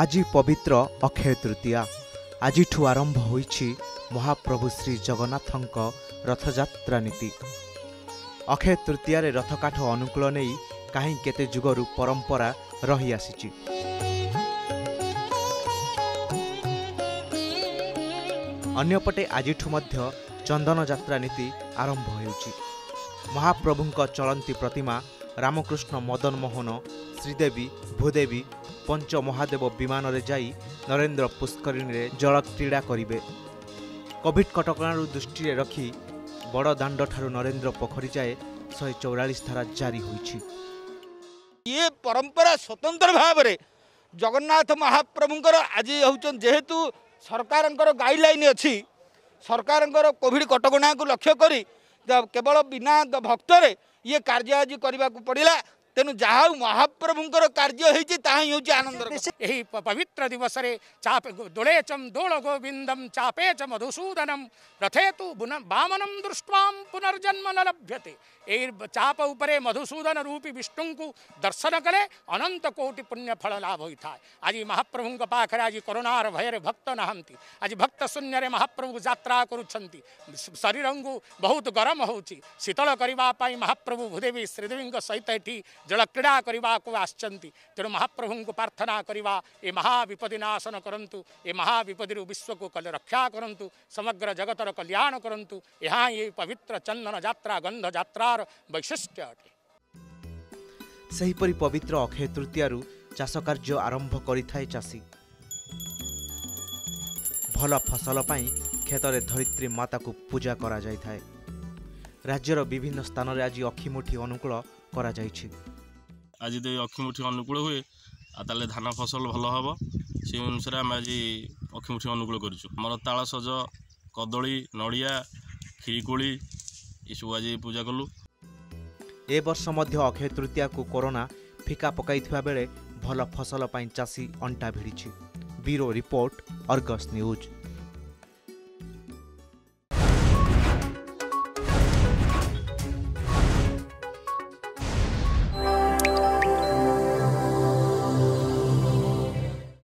आज पवित्र अक्षय तृतीया आज आरंभ होईछि महाप्रभु श्री जगन्नाथंक रथयात्रा नीति। अक्षय तृतीया रे रथकाठ अनुकूल नहीं कहीं केते जुगरु परंपरा रही आसीछि। अन्यपटे आजिठु मध्य चंदन यात्रा नीति आरंभ होईछि। महाप्रभुंक चलंती प्रतिमा रामकृष्ण मदन मोहन श्रीदेवी भूदेवी पंच महादेव विमान रे जाई नरेंद्र पुष्करिणी रे जल क्रीड़ा करिवे। कोविड कटकणारू दृष्टि रखी बड़ दांड ठारू नरेंद्र पोखरी जाए 144 धारा जारी होईछि। ये परंपरा स्वतंत्र भाव रे जगन्नाथ महाप्रभुंकर आज होचन जेहेतु सरकारंकर गाइडलाइन अछि, सरकारंकर कोविड कटकणा को लक्ष्य करी केवल बिना भक्त रे ये कार्य आज करने को पड़ा। तेणु जहाँ महाप्रभुंर कार्य होती आनंद पवित्र दिवस रे चापे दोले चम दोल गोविंदम चापे च मधुसूदनम रथे तु वामनम दृष्ट्वाम पुनर्जन्म न लभ्यते। चाप उपरे मधुसूदन रूपी विष्णु को दर्शन कले अनंत कोटि पुण्य फल लाभ होता है। आज महाप्रभुं पाखे आज कोरोनार भयर भक्त नहांती। आज भक्त शून्य महाप्रभु यात्रा करुंट शरीर को बहुत गरम होची शीतल करने महाप्रभु भूदेवी श्रीदेवी सहित ये जल क्रीड़ा करने को आसचंती। तेणु महाप्रभु प्रार्थना करवा ये महाविपदी नाशन करंतु, ये महाविपदी विश्व को रक्षा करंतु, समग्र जगतर कल्याण करंतु। यहाँ ये पवित्र चंदन यात्रा गंध यात्रार वैशिष्ट्य अटे। सेहीपरि पवित्र अक्षय तृतीयारू चाष कार्य आरंभ करिथाय चाषी। भल फसल पाई खेतरे धरित्री माता को पूजा करा जायथाय। राज्यर विभिन्न स्थान रे आज अखिमुठी अनुकूल करा जायछि। आज तो अखिमुठी अनुकूल हुए ताले धान फसल भल हम से अनुसार आम आज अखिमुठी अनुकूल करज कदली नड़िया खीकोली यू आज पूजा कलु। ए वर्ष मध्य अक्षय तृतीया को कोरोना फिका पकाइथिबा बेले भल फसल पाई चाषी अंटा भिड़ी। Bureau report, Argus news.